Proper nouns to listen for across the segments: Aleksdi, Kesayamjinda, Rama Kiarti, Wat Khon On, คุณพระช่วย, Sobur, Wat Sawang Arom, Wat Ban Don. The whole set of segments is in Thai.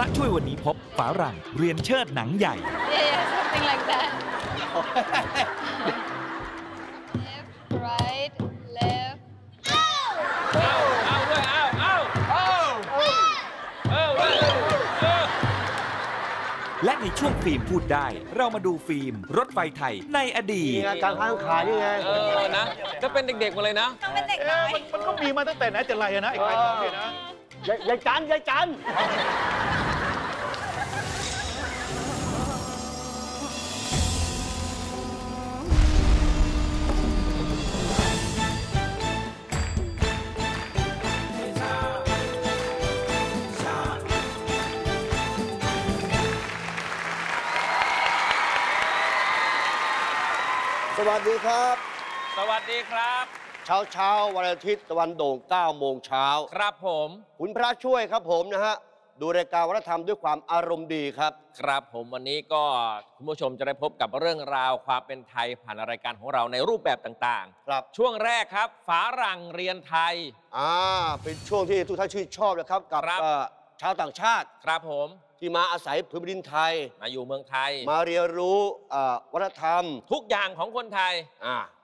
พระช่วยวันนี้พบฝารั่งเรียนเชิดหนังใหญ่ something like that left right left และในช่วงฟิล์มพูดได้เรามาดูฟิล์มรถไฟไทยในอดีตการข้างขายยังไงนะก็เป็นเด็กๆมาเลยนะก็เป็นเด็กน้อยมันก็มีมาตั้งแต่ไหนแต่ไรนะไอ้ใครนะยายจันสวัสดีครับเช้าวันอาทิตย์ตะวันโด่ง9 โมงเช้าครับผมคุณพระช่วยครับผมนะฮะดูรายการวัฒนธรรมด้วยความอารมณ์ดีครับครับผมวันนี้ก็คุณผู้ชมจะได้พบกับเรื่องราวความเป็นไทยผ่านรายการของเราในรูปแบบต่างๆครับช่วงแรกครับฝารั่งเรียนไทยเป็นช่วงที่ทุกท่านชื่นชอบนะครับกับชาวต่างชาติครับผมที่มาอาศัยพื้นดินไทยมาอยู่เมืองไทยมาเรียนรู้วัฒนธรรมทุกอย่างของคนไทย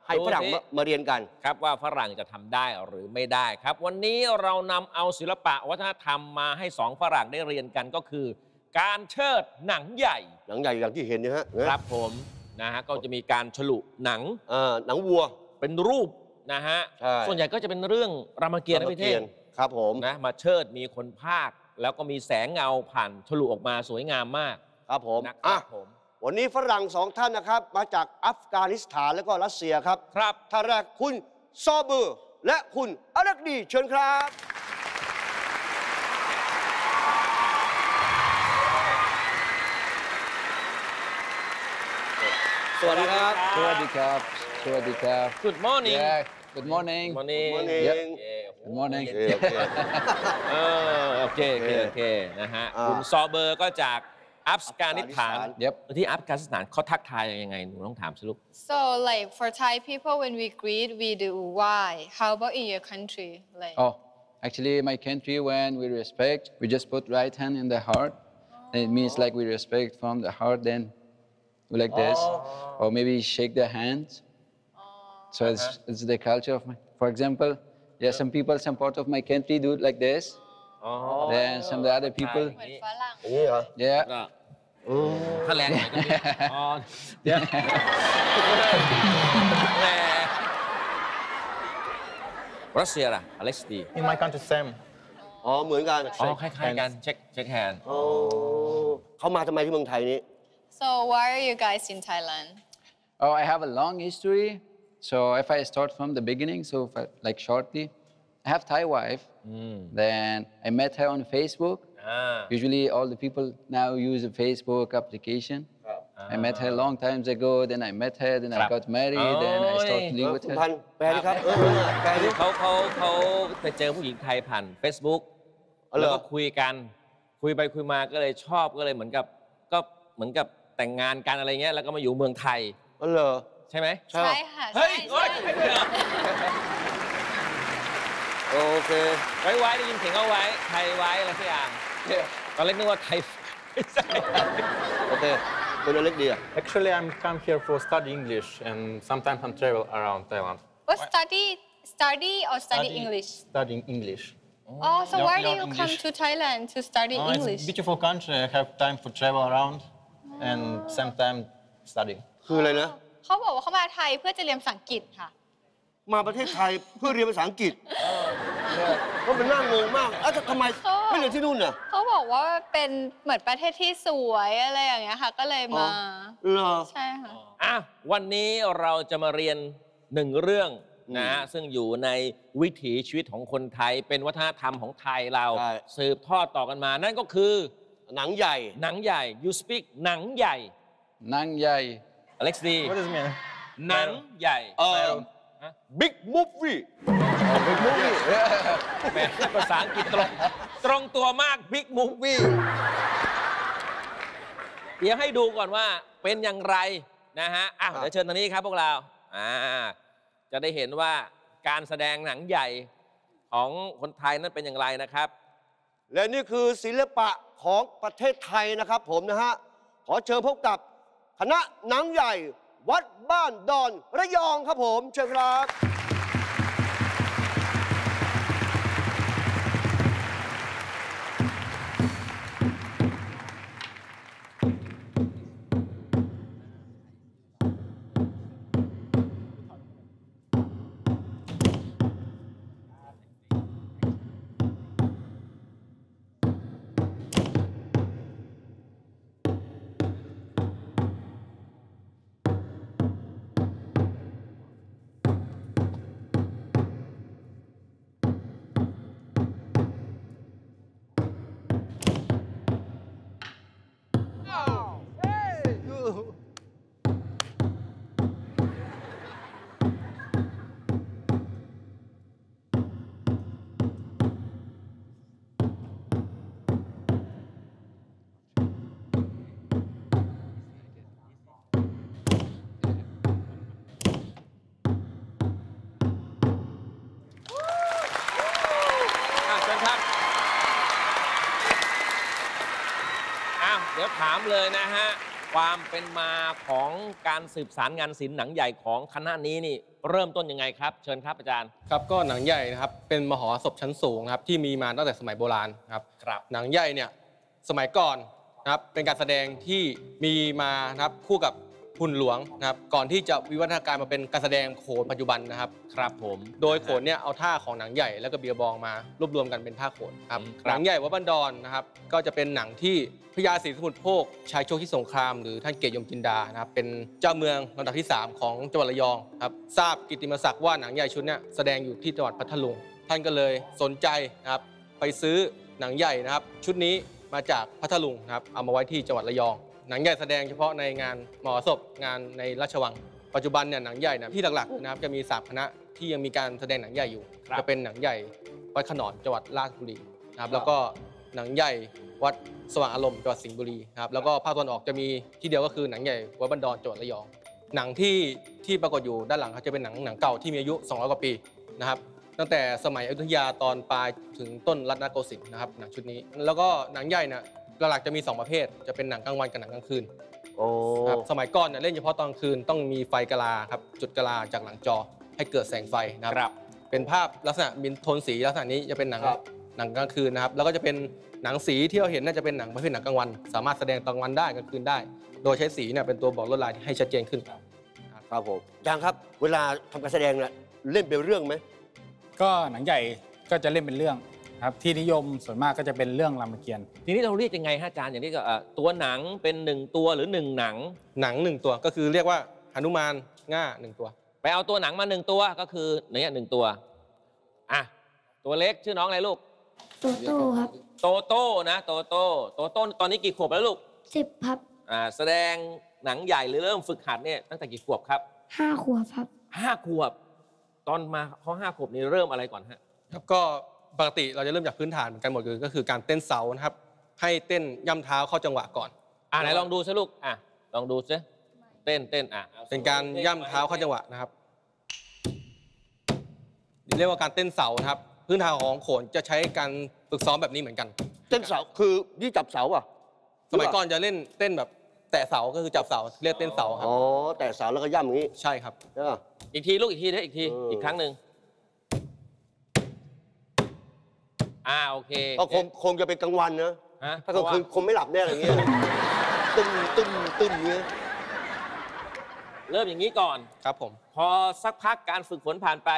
ให้ฝรั่งมาเรียนกันครับว่าฝรั่งจะทำได้หรือไม่ได้ครับวันนี้เรานำเอาศิลปะวัฒนธรรมมาให้สองฝรั่งได้เรียนกันก็คือการเชิดหนังใหญ่อย่างที่เห็นนะฮะครับผมนะฮะก็จะมีการฉลุหนังวัวเป็นรูปนะฮะส่วนใหญ่ก็จะเป็นเรื่องรามเกียรตินะพี่เท่งครับผมนะมาเชิดมีคนพากย์แล้วก็มีแสงเงาผ่านฉลุออกมาสวยงามมากครับผมนะครับผมวันนี้ฝรั่งสองท่านนะครับมาจากอัฟกานิสถานและก็รัสเซียครับครับท่านแรกคุณซอเบอร์และคุณอลักดีเชิญครับสวัสดีครับGood morningโอเคนะฮะคุณซอเบอร์ก็จากอัฟกานิสถานที่อัฟกานิสถานเขาทักทายยังไงหนูต้องถามสิลูก so like for Thai people when we greet we do why how about in your country like oh actually my country when we respect we just put right hand in the heart and it means like we respect from the heart then we like this or maybe shake the hands so it's the culture of my for example yeah some people some part of my country do it like this then some other people นี่เหรอ yeah ถ้าแรงหน่อยก็ได้อ๋อ yeah แรงรัสเซียล่ะอเล็กซ์ดี in my country same อ๋อเหมือนกันอ๋อคล้ายๆกันเช็คแฮนด์โอ้เขามาทำไมที่เมืองไทยนี้ so why are you guys in Thailand oh I have a long history so if I start from the beginning so if I, like shortly I have Thai wife then I met her on Facebook usually all the people now use a Facebook application I met her long times ago then I met her then I got married then I started living with her แปลดิครับแปลดิเขาไปเจอผู้หญิงไทยผ่าน Facebook แล้วก็คุยกันคุยมาก็เลยชอบก็เลยเหมือนกับแต่งงานกันอะไรเงี้ยแล้วก็มาอยู่เมืองไทยอ๋อเหรอใช่ไหมใช่ค่ะเฮ้ยโอเคไว้ได้ยินเสียงเอาไว้ไทยไว้อะไรสักอย่างตอนเล็กนึกว่าไทยไม่ใช่โอเคตัวเล็กดีอ่ะ actually I'm come here for study English and sometimes I'm travel around Thailand what study or study English studying English oh so why do you come to Thailand to study English beautiful country I have time for travel around and sometimes study คืออะไรนะเขาบอกว่าเขามาไทยเพื่อจะเรียนภาษาอังกฤษค่ะมาประเทศไทยเพื่อเรียนภาษาอังกฤษก็เป็นน่างงมากแต่ทำไมไม่เรียนที่นู่นน่ะเขาบอกว่าเป็นเหมือนประเทศที่สวยอะไรอย่างเงี้ยค่ะก็เลยมาใช่ค่ะวันนี้เราจะมาเรียนหนึ่งเรื่องนะซึ่งอยู่ในวิถีชีวิตของคนไทยเป็นวัฒนธรรมของไทยเราสืบทอดต่อกันมานั่นก็คือหนังใหญ่you speak หนังใหญ่อเล็กซ์ดีหนังใหญ่Big Movie ภาษาอังกฤษตรงตัวมาก Big Movie เดี๋ยวให้ดูก่อนว่าเป็นอย่างไรนะฮะเดี๋ยวเชิญตรงนี้ครับพวกเราจะได้เห็นว่าการแสดงหนังใหญ่ของคนไทยนั้นเป็นอย่างไรนะครับ และนี่คือศิลปะของประเทศไทยนะครับผมนะฮะขอเชิญพบกับคณะหนังใหญ่วัดบ้านดอนระยองครับผมเชิญครับเดี๋ยวถามเลยนะฮะความเป็นมาของการสืบสารงานศิลป์หนังใหญ่ของคณะนี้นี่เริ่มต้นยังไงครับเชิญครับอาจารย์ครับก็หนังใหญ่นะครับเป็นมหรสพชั้นสูงครับที่มีมาตั้งแต่สมัยโบราณครับหนังใหญ่เนี่ยสมัยก่อนนะครับเป็นการแสดงที่มีมานะครับคู่กับหุ่นหลวงนะครับก่อนที่จะวิวัฒนาการมาเป็นการแสดงโขนปัจจุบันนะครับครับผมโดยโขนเนี่ยเอาท่าของหนังใหญ่แล้วก็เบียบองมารวบรวมกันเป็นท่าโขนครับหนังใหญ่วัดบ้านดอนนะครับก็จะเป็นหนังที่พญาศรีสมุทรโภคชายโชคที่สงครามหรือท่านเกศยมจินดานะครับเป็นเจ้าเมืองลำดับที่3ของจังหวัดระยองครับทราบกิตติมศักดิ์ว่าหนังใหญ่ชุดนี้แสดงอยู่ที่จังหวัดพัทลุงท่านก็เลยสนใจนะครับไปซื้อหนังใหญ่นะครับชุดนี้มาจากพัทลุงครับเอามาไว้ที่จังหวัดระยองหนังใหญ่แสดงเฉพาะในงานมหรสพงานในราชวังปัจจุบันเนี่ยหนังใหญ่นะที่หลักๆนะครับจะมี3 คณะที่ยังมีการแสดงหนังใหญ่อยู่จะเป็นหนังใหญ่วัดขนอนจังหวัดราชบุรีนะครับแล้วก็หนังใหญ่วัดสว่างอารมณ์จังหวัดสิงห์บุรีนะครับแล้วก็ภาคตะวันออกจะมีที่เดียวก็คือหนังใหญ่วัดบ้านดอนจังหวัดระยองหนังที่ปรากฏอยู่ด้านหลังเขาจะเป็นหนังเก่าที่มีอายุ200กว่าปีนะครับตั้งแต่สมัยอยุธยาตอนปลายถึงต้นรัตนโกสินทร์นะครับหนังชุดนี้แล้วก็หนังใหญ่นะหลักๆจะมี2 ประเภทจะเป็นหนังกลางวันกับหนังกลางคืนครับสมัยก่อนเนี่ยเล่นเฉพาะตอนคืนต้องมีไฟกะลาครับจุดกะลาจากหลังจอให้เกิดแสงไฟนะครับเป็นภาพลักษณะมินโทนสีลักษณะนี้จะเป็นหนังกลางคืนนะครับแล้วก็จะเป็นหนังสีที่เราเห็นน่าจะเป็นหนังประเภทหนังกลางวันสามารถแสดงกลางวันได้กลางคืนได้โดยใช้สีเนี่ยเป็นตัวบอกลวดลายให้ชัดเจนขึ้นครับผมอาจารย์ครับเวลาทำการแสดงเนี่ยเล่นเป็นเรื่องไหมก็หนังใหญ่ก็จะเล่นเป็นเรื่องครับที่นิยมส่วนมากก็จะเป็นเรื่องรามเกียรติ์ทีนี้เราเรียกยังไงฮะอาจารย์อย่างนี้ก็ตัวหนังเป็น1ตัวหรือ1หนัง1 ตัวก็คือเรียกว่าหนุมานง่า1 ตัวไปเอาตัวหนังมา1 ตัวก็คือเนี่ย1 ตัวอ่ะตัวเล็กชื่อน้องอะไรลูกโตโต้ครับโตโต้นะโตโต้โตโต้ตอนนี้กี่ขวบแล้วลูก10ครับแสดงหนังใหญ่หรือเริ่มฝึกหัดเนี่ยตั้งแต่กี่ขวบครับ5 ขวบครับ5 ขวบตอนมาเขา5 ขวบนี้เริ่มอะไรก่อนฮะครับก็ปกติเราจะเริ่มจากพื้นฐานเหมือนกันหมดเลยก็คือการเต้นเสานะครับให้เต้นย่ำเท้าเข้าจังหวะก่อนไหนลองดูสิลูกลองดูสิเต้นเป็นการย่ำเท้าเข้าจังหวะนะครับเรียกว่าการเต้นเสานะครับพื้นฐานของโขนจะใช้การฝึกซ้อมแบบนี้เหมือนกันเต้นเสาคือที่จับเสาอ่ะสมัยก่อนจะเล่นเต้นแบบแตะเสาก็คือจับเสาเรียกเต้นเสาครับแตะเสาแล้วก็ย่ำอย่างนี้ใช่ครับอีกทีลูกอีกทีนะอีกทีอีกครั้งหนึ่งโอเคก็คงจะเป็นกลางวันนะถ้ากลางคืนคงไม่หลับแน่อะไรเงี้ยตึ้มเงี้ยเริ่มอย่างนี้ก่อนครับผมพอสักพักการฝึกฝนผ่านไป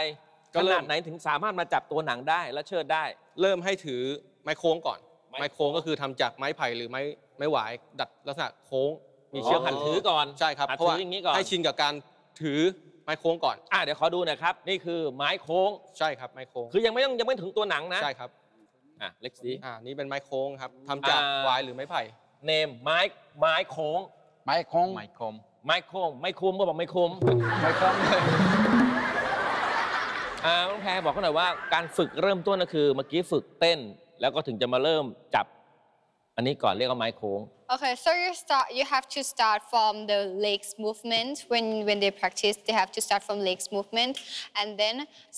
ขนาดไหนถึงสามารถมาจับตัวหนังได้และเชิดได้เริ่มให้ถือไม้โค้งก่อนไม้โค้งก็คือทำจากไม้ไผ่หรือไม้หวายดัดลักษณะโค้งมีเชือกหัดถือก่อนใช่ครับเพราะว่าให้ชินกับการถือไม้โค้งก่อนเดี๋ยวขอดูนะครับนี่คือไม้โค้งใช่ครับไม้โค้งคือยังไม่ถึงตัวหนังนะใช่ครับเล็กสีนี่เป็นไม้โค้งครับทำจากวายหรือไม้ไผ่เนมไม้โค้งไม้โค้งก็บอกไม้โค้งน้องแพรบอกเขาหน่อยว่าการฝึกเริ่มต้นก็คือเมื่อกี้ฝึกเต้นแล้วก็ถึงจะมาเริ่มจับอันนี้ก่อนเรียกว่าไม้โค้ง Okay so you have to start from the legs movement when they practice they have to start from legs movement and then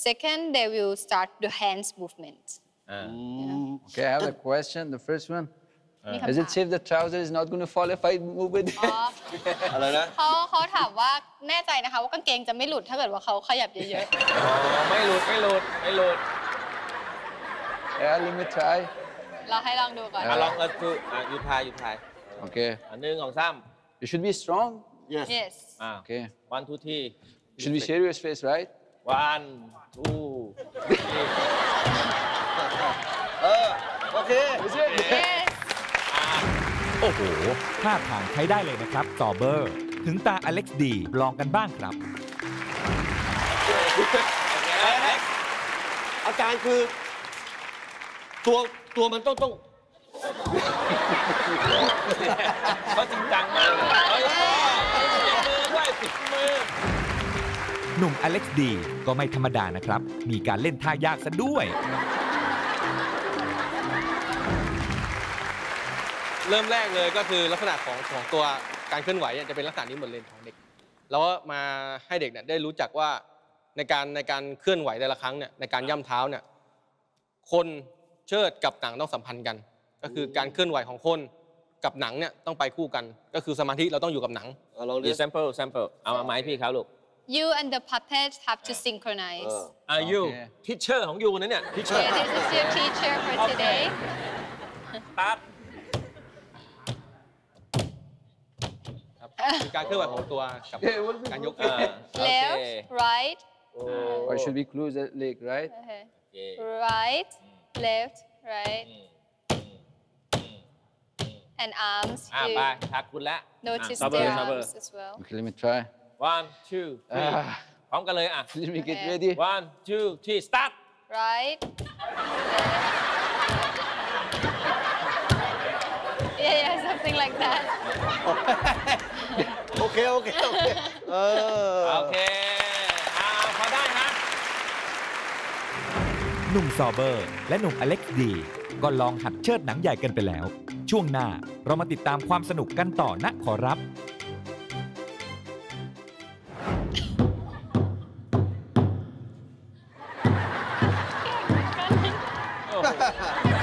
second they will start the hands movement Okay, I have a question. The first one. Is it safe the trouser is not going to fall if I move it? อะไรนะเขาถามว่าแน่ใจนะคะว่ากางเกงจะไม่หลุดถ้าเกิดว่าเขาขยับเยอะๆไม่หลุด Yeah, let me try. เราให้ลองดูก่อนลองดูอยู่ทาย Okay. 1 2 3 You should be strong. Yes. Yes. Okay. 1 2 3 You should be serious face, right? 1 2 โอเคโอ้โหท่าทางใช้ได้เลยนะครับซอเบอร์ถึงตาอเล็กซ์ดีลองกันบ้างครับอาการคือตัวมันต้องเขาจริงจังมากปิดมือหนุ่มอเล็กซ์ดีก็ไม่ธรรมดานะครับมีการเล่นท่ายากซะด้วยเริ่มแรกเลยก็คือลักษณะของตัวการเคลื่อนไหวจะเป็นลักษณะนี้หมดเลยของเด็กแล้วมาให้เด็กเนี่ยได้รู้จักว่าในการเคลื่อนไหวแต่ละครั้งเนี่ยในการย่ำเท้าเนี่ยคนเชิดกับหนังต้องสัมพันธ์กันก็คือการเคลื่อนไหวของคนกับหนังเนี่ยต้องไปคู่กันก็คือสมาธิเราต้องอยู่กับหนังเราเรียก sample เอาไม้พี่ครับลูกYou and the puppets have to synchronize. Are you teacher ของ you นะเนี่ย teacher. This is your teacher for today. Start. การเคลื่อนไหวของตัวกับการยก Left, right. I should be close that leg, right? Right, left, right. And arms. ไปทักคุณละ Notice their arms as well. Okay, let me try.1 2 3พร้อมกันเลยอ่ะ Let me get ready 1 2 3 start right yeah something like that โอเคโอเคพอได้นะหนุ่มซอเบอร์และหนุ่มอเล็กซ์ดีก็ลองหัดเชิดหนังใหญ่กันไปแล้วช่วงหน้าเรามาติดตามความสนุกกันต่อนะขอรับ